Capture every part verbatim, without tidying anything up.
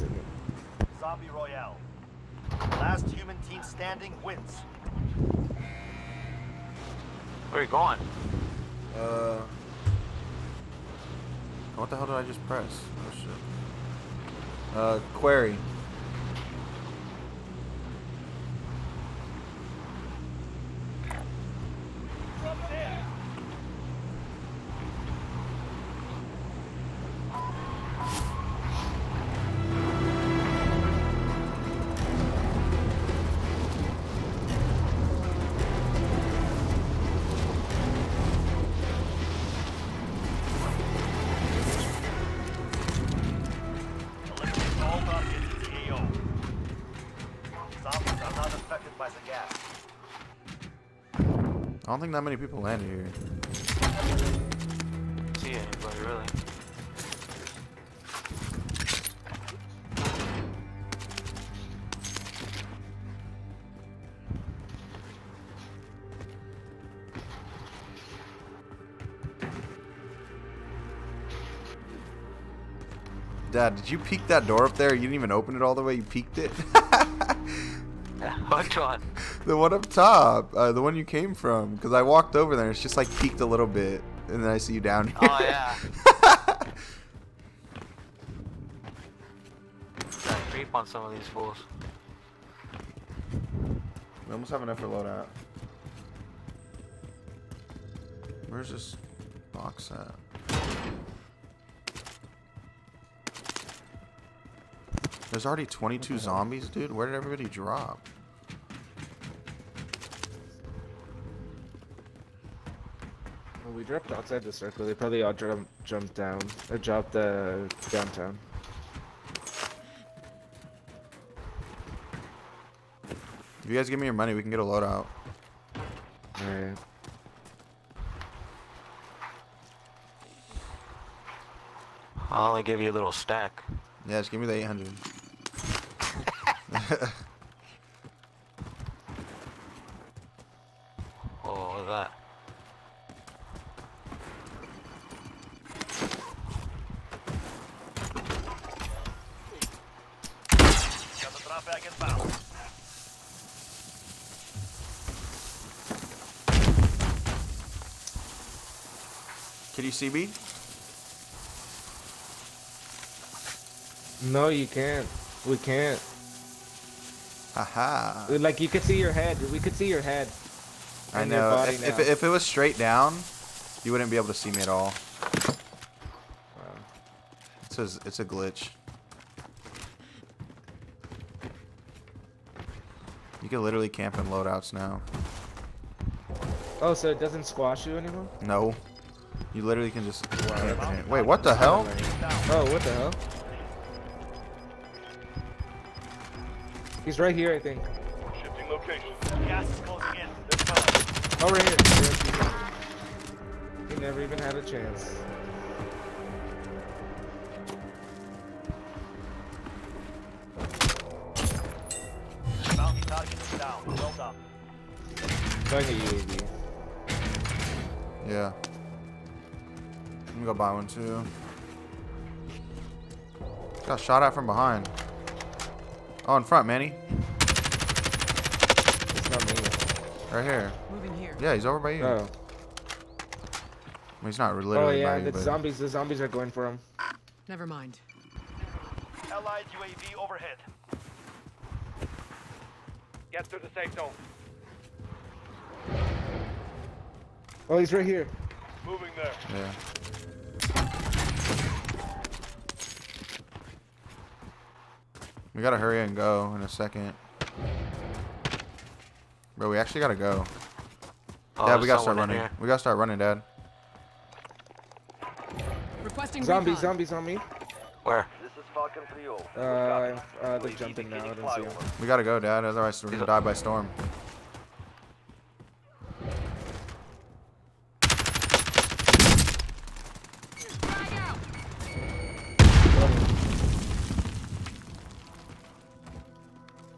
amazing. Zombie Royale. Last human team standing wins. Where are you going? Uh. What the hell did I just press? Oh shit. Uh, query. I don't think that many people landed here. See anybody really? Dad, did you peek that door up there? You didn't even open it all the way. You peeked it. Which one? The one up top, uh, the one you came from, because I walked over there and it's just like peaked a little bit, and then I see you down here. Oh yeah. Gotta creep on some of these fools. We almost have enough for loadout. Where's this box at? There's already twenty-two zombies, dude. Where did everybody drop? We dropped outside the circle. They probably all jump, jumped down. Or dropped the uh, downtown. If you guys give me your money, we can get a loadout. Alright. I'll only give you a little stack. Yeah, just give me the eight hundred. Oh, what was that? Can you see me? No, you can't. We can't. Haha. Like, you could see your head. We could see your head. I know. If, if, if it was straight down, you wouldn't be able to see me at all. Wow. It's a, it's a glitch. You can literally camp in loadouts now. Oh, so it doesn't squash you anymore? No. You literally can just camp in here. Wait, what the hell? Oh, what the hell? He's right here, I think. Shifting location. Gas is closing in. Oh, right here. He never even had a chance. Bounty target is down. Well done. Going to U A V. Yeah. I'm gonna go buy one too. Got shot at from behind. Oh, in front, Manny. It's not me. Right here. Moving here. Yeah, he's over by you. Oh. I mean, he's not literally by you. Oh yeah, the zombies. The zombies are going for him. Never mind. Allied U A V overhead. Get through the safe zone. Oh, he's right here. Moving there. Yeah. We gotta hurry and go in a second. Bro, we actually gotta go. Oh, Dad, we gotta start running. We gotta start running, Dad. Requesting zombies, zombies on me. Where? This is Falcon three oh. Uh, uh, they're jumping now. I don't see them. We gotta go, Dad. Otherwise, we're gonna die by storm.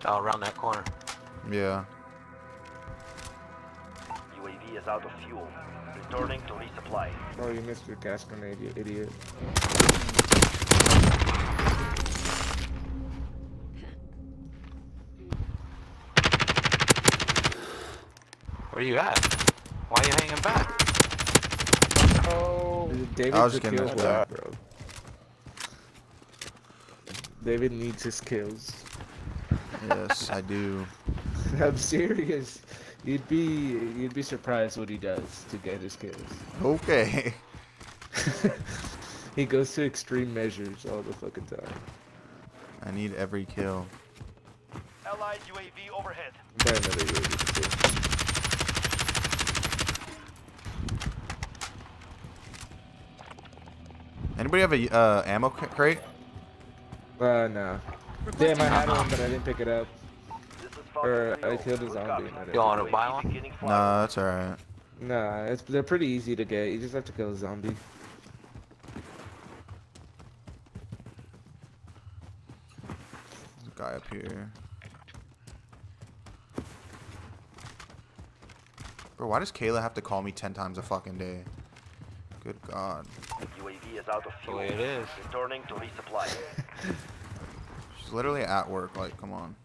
Oh, around that corner. Yeah. U A V is out of fuel. Returning to resupply. Oh, you missed your gas grenade, you idiot. you at? Why are you hanging back? Oh, David, I was getting that back, bro. David needs his kills. Yes, I do. I'm serious. You'd be you'd be surprised what he does to get his kills. Okay. He goes to extreme measures all the fucking time. I need every kill. Allied U A V overhead. Got another U A V too. Anybody have a uh, ammo crate? Uh, no. Damn, I had one, but I didn't pick it up. Or I killed a zombie. You want to buy one? No, that's alright. Nah, it's, they're pretty easy to get. You just have to kill a zombie. There's a guy up here. Bro, why does Kayla have to call me ten times a fucking day? Good God. U A V is out of fuel. The way it is. Returning to resupply. She's literally at work. Like, come on.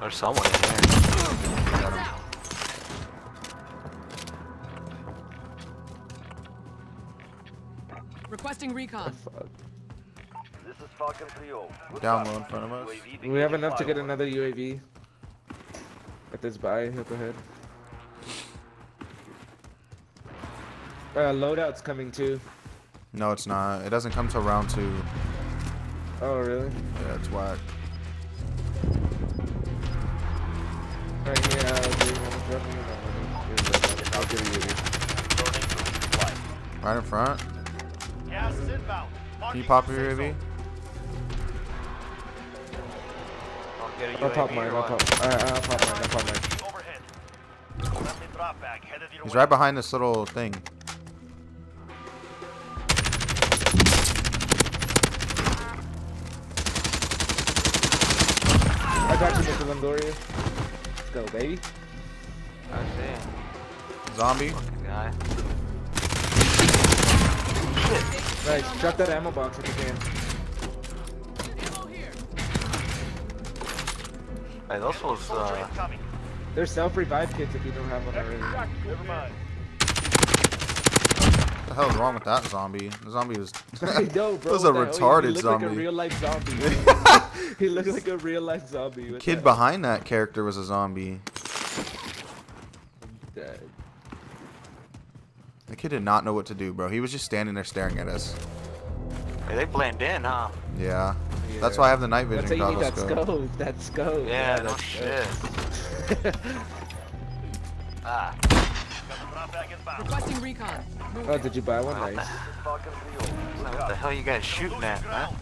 There's someone in there. Got him. Requesting recon. Oh, this is Falcon three oh. Down low in front of us. Do we have enough to get another U A V? Get this by. He'll go ahead. Uh, loadout's coming too. No, it's not. It doesn't come till round two. Oh, really? Yeah, it's whack. Right here, I'll give you. I'll give you. Right in front. Gas inbound. Can you pop your U A V? I'll get a U A V. I'll pop mine. I'll pop. Alright, I'll pop mine. I'll pop mine. He's right behind this little thing. I got you, Mister Longoria. Let's go, baby. I see. Zombie. Guy. Shit. Nice. Drop that ammo box if you can. Ammo here. Hey, those fools, uh... they're self-revive kits if you don't have one already. Never mind. What the hell is wrong with that zombie? The zombie was... I know, bro. That was a that. retarded oh, zombie. He looked like a real-life zombie. He looked like a real life zombie. The kid that. behind that character was a zombie. Dead. The kid did not know what to do, bro. He was just standing there staring at us. Hey, they blend in, huh? Yeah. yeah. That's why I have the night vision. That's how you need that scope. That scope. Yeah, yeah no shit. ah. Requesting recon. Oh, did you buy one? Nice. What the hell you guys shooting at, man?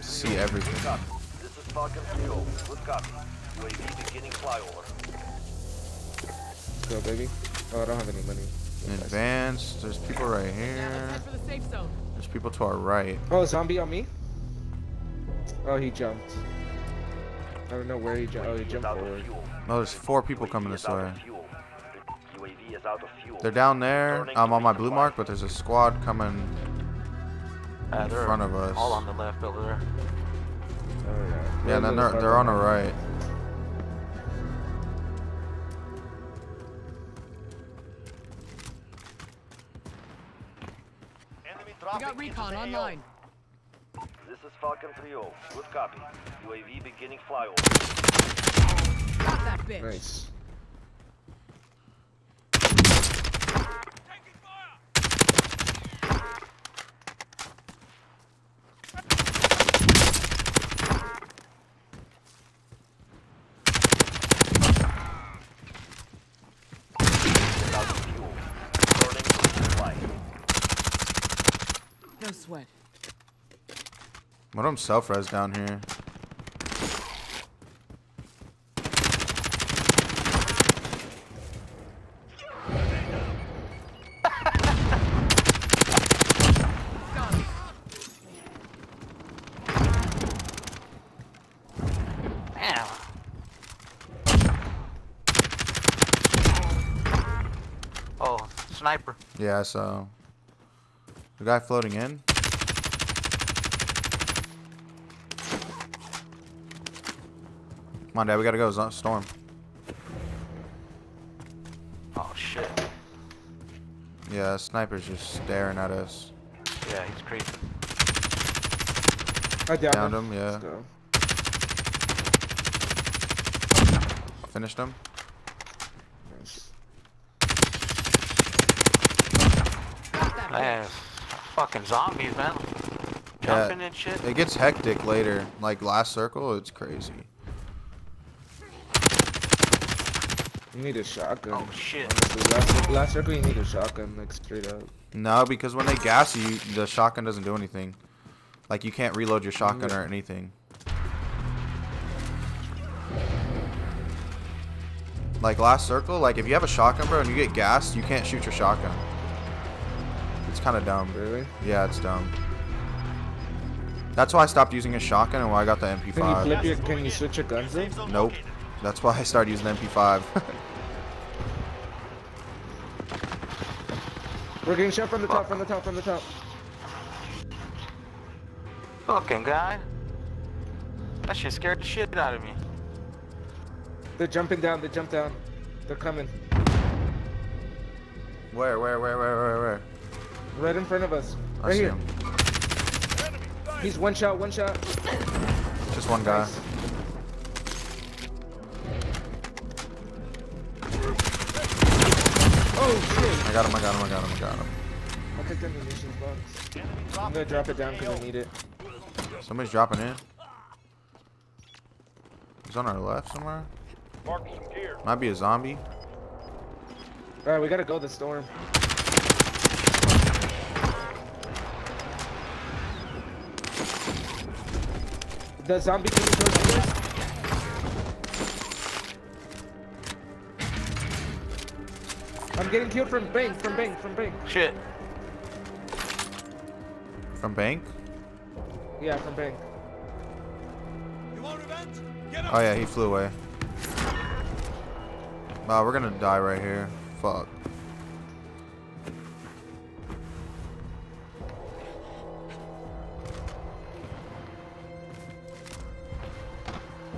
See everything. This is Falcon three oh. Good copy. U A V beginning flyover. Let's go, baby. Oh, I don't have any money. In advance. There's people right here. There's people to our right. Oh, zombie on me? Oh, he jumped. I don't know where he jumped. Oh, he jumped forward. No, there's four people coming this way. U A V is out of fuel. They're down there. I'm on my blue mark, but there's a squad coming. Uh, in front of us. All on the left over there. Oh, yeah, yeah and then they're, they're on the right. We got recon online. This is Falcon three oh. Good copy. U A V beginning flyover. Got that bitch. Nice. No sweat. What am self-res down here? Oh, sniper. Yeah, so. The guy floating in. Come on, Dad, we gotta go. Storm. Oh, shit. Yeah, sniper's just staring at us. Yeah, he's creeping. I downed, downed him. him, yeah. Let's go. Finished him. Nice. Man, fucking zombies, man. Jumping yeah, and shit. It gets hectic later. Like last circle, it's crazy. You need a shotgun. Oh shit. Honestly, last, last circle, you need a shotgun, like straight up. No, because when they gas you, the shotgun doesn't do anything. Like you can't reload your shotgun yeah. or anything. Like last circle, like if you have a shotgun, bro, and you get gassed, you can't shoot your shotgun. It's kind of dumb. Really? Yeah, it's dumb. That's why I stopped using a shotgun and why I got the M P five. Can you, flip your, can you switch your guns in? Nope. That's why I started using the M P five. We're getting shot from the top, from the top, from the top. Fucking guy. That shit scared the shit out of me. They're jumping down, they jump down. They're coming. Where, where, where, where, where, where? Right in front of us. Right I see here. Him. He's one shot, one shot. Just one guy. Nice. Oh shit. I got him, I got him, I got him, I got him. I'll take the munitions box. I'm gonna drop it down because I need it. Somebody's dropping in. He's on our left somewhere. Might be a zombie. Alright, we gotta go this storm. The zombie can go to this. I'm getting killed from bank, from bank, from bank. Shit. From bank? Yeah, from bank. You want revenge? Get him. Oh yeah, he flew away. Wow, we're gonna die right here. Fuck.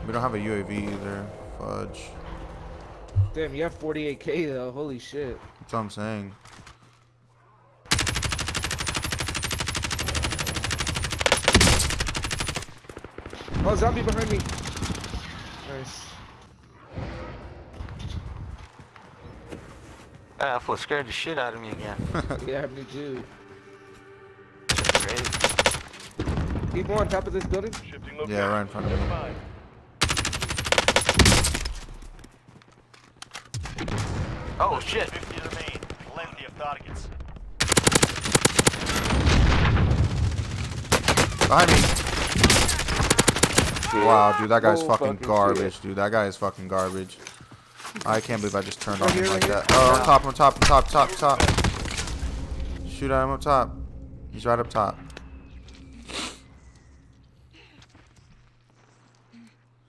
We don't have a U A V either. Fudge. Damn, you have forty-eight K though. Holy shit. That's what I'm saying. Oh, zombie behind me. Nice. That fool scared the shit out of me again. Yeah, me too. Great. People on top of this building? Yeah, right in front of me. Oh shit! fifty remain. Plenty of targets. Behind me! Wow, dude, that guy's oh, fucking, fucking garbage, shit. dude. That guy is fucking garbage. I can't believe I just turned on him like that. Oh, on top, on top, on top, top, top. Shoot at him up top. He's right up top.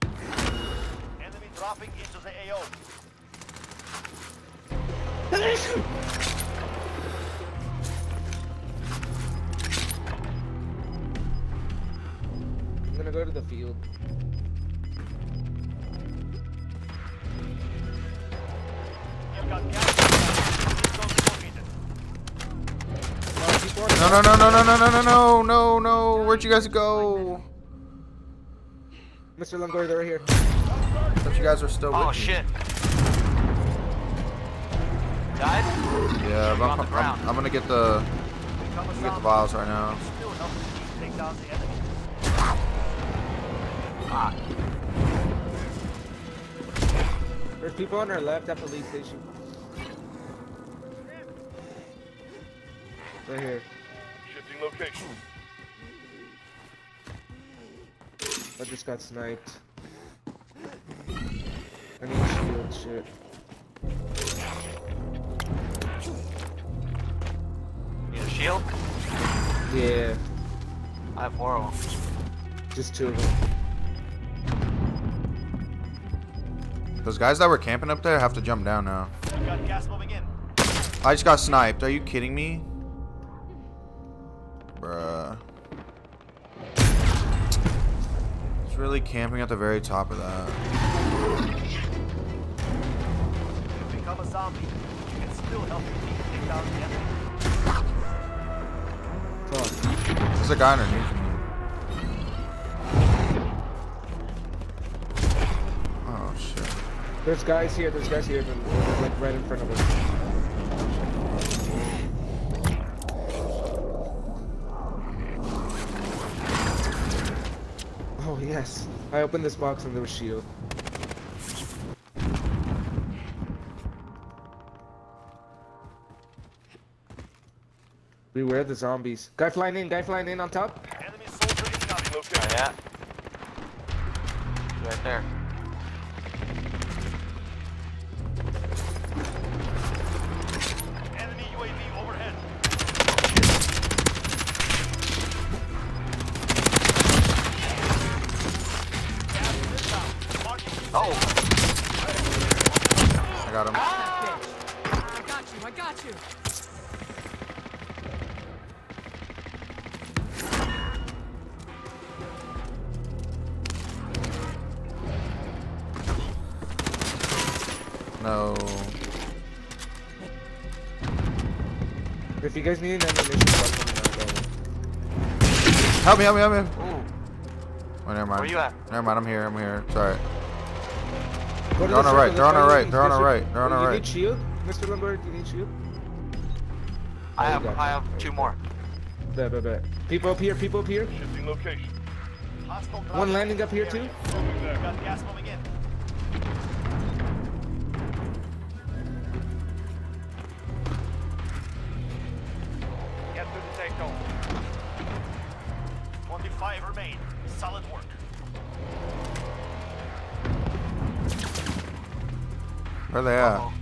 Enemy dropping into the A O. I'm gonna go to the field. No, no, no, no, no, no, no, no, no, no, no. Where'd you guys go? Mister Longoria, they're right here. I thought you guys were still with me. Oh, shit. Died? Yeah, but I'm, I'm, I'm gonna get the I'm gonna get the vials right now. Ah. There's people on our left at police station. Right here. Shifting location. I just got sniped. I need shield shit. Shield? Yeah. I have four of them. Just two of them. Those guys that were camping up there have to jump down now. I got gas moving in. I just got sniped. Are you kidding me? Bruh. It's really camping at the very top of that. a zombie, you can still help your team take down the enemy. Fuck. There's a guy underneath me. Oh shit. There's guys here, there's guys here, but like right in front of us. Yes, I opened this box and there was shield. Beware the zombies. Guy flying in, guy flying in on top. Enemy soldier is coming, okay. Oh, yeah. He's right there. Enemy U A V overhead. Oh! I got him. Ah! I got you, I got you! No. If you guys need an ammunition, help me, help me, help me! Oh, never mind. Where you at? Never mind, I'm here, I'm here. It's alright. They're on our right, they're on our right, they're on our right, they're on our right. You need shield? Mister Lombard, you need shield? I have, I have two more. Bad, bad, bad. People up here, people up here. Shifting location. One landing up here too. Got gas coming in. Get through the takeover. twenty-five remain. Solid work. Where they at? Uh-oh.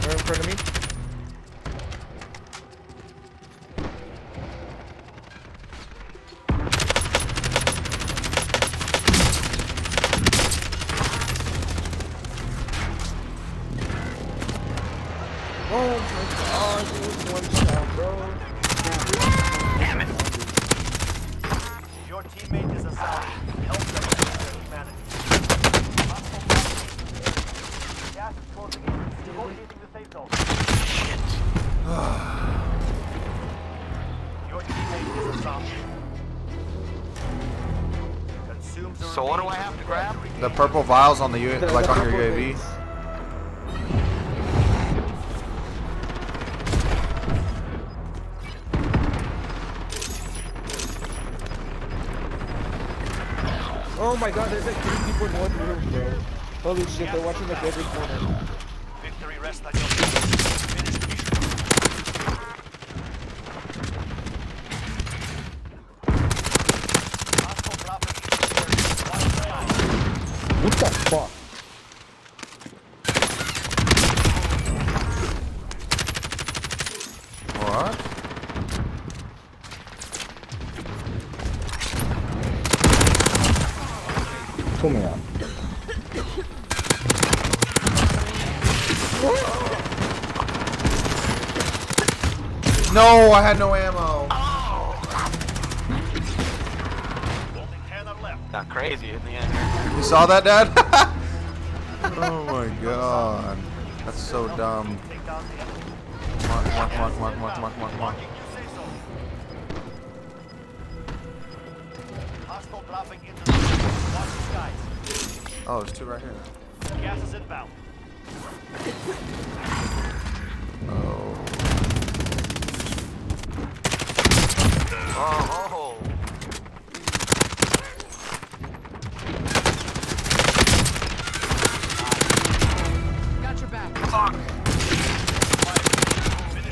They're in front of me. Oh my god, dude, one shot, bro. Damn it. Your teammate is a zombie. Help them with their humanity. Shit. Your teammate is a zombie. So what do I have to grab? The purple vials on the U the, like the on your U A V. Things. Oh my god, there's like three people in one room, bro. Holy shit, they're watching the every corner. Victory rests on your finish the mission. What the fuck? What? Pull me out. No, I had no ammo. Oh. Not crazy in the end. You saw that, Dad? Oh my god. That's so dumb. Mark, mark, mark, mark, mark, mark, mark, mark. Oh, there's two right here. Gas is inbound. Oh. Oh, oh. Got your back. Fuck.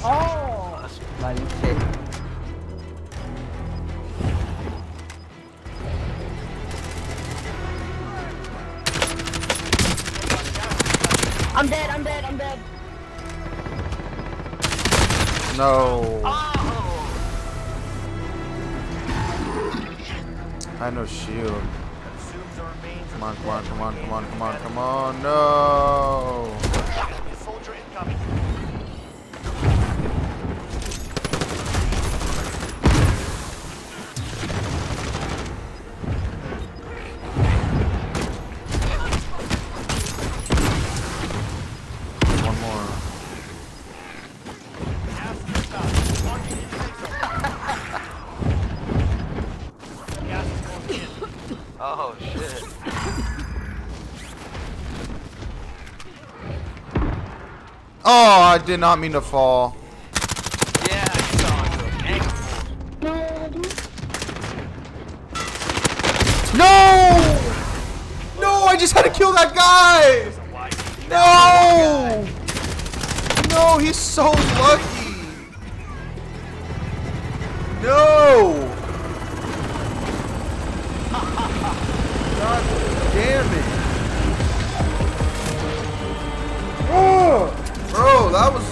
Oh. Bloody shit. I'm dead. I'm dead. I'm dead. No. Oh. I had no shield. Come on, come on, come on, come on, come on, come on, no! Soldier incoming. I did not mean to fall. Yeah, I saw it. No! No, I just had to kill that guy! No! No, he's so lucky! No! God damn it! Oh! Bro, that was...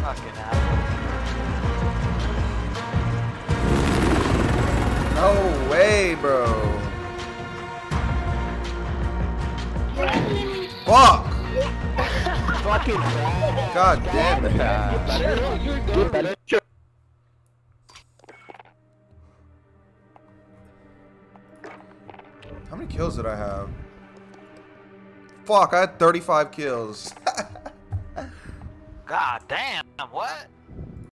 Fucking asshole. No way, bro. Fuck! Fucking God damn it. Get better. Get better. How many kills did I have? Fuck, I had thirty-five kills. God damn, what?